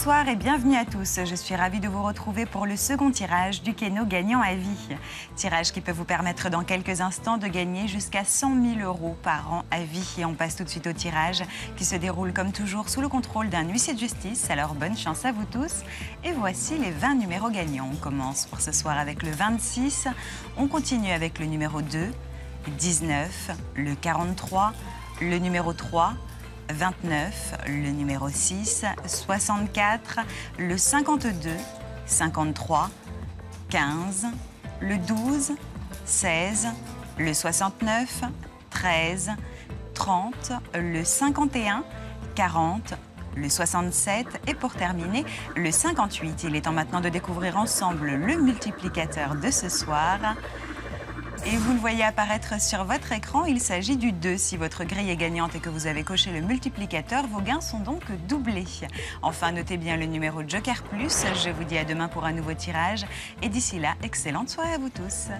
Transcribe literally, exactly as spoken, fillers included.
Bonsoir et bienvenue à tous. Je suis ravie de vous retrouver pour le second tirage du Keno gagnant à vie. Tirage qui peut vous permettre dans quelques instants de gagner jusqu'à cent mille euros par an à vie. Et on passe tout de suite au tirage qui se déroule comme toujours sous le contrôle d'un huissier de justice. Alors bonne chance à vous tous. Et voici les vingt numéros gagnants. On commence pour ce soir avec le vingt-six. On continue avec le numéro deux, dix-neuf, le quarante-trois, le numéro trois, vingt-neuf, le numéro six, soixante-quatre, le cinquante-deux, cinquante-trois, quinze, le douze, seize, le soixante-neuf, treize, trente, le cinquante et un, quarante, le soixante-sept et pour terminer, le cinquante-huit. Il est temps maintenant de découvrir ensemble le multiplicateur de ce soir. Et vous le voyez apparaître sur votre écran, il s'agit du deux. Si votre grille est gagnante et que vous avez coché le multiplicateur, vos gains sont donc doublés. Enfin, notez bien le numéro Joker plus. Je vous dis à demain pour un nouveau tirage. Et d'ici là, excellente soirée à vous tous.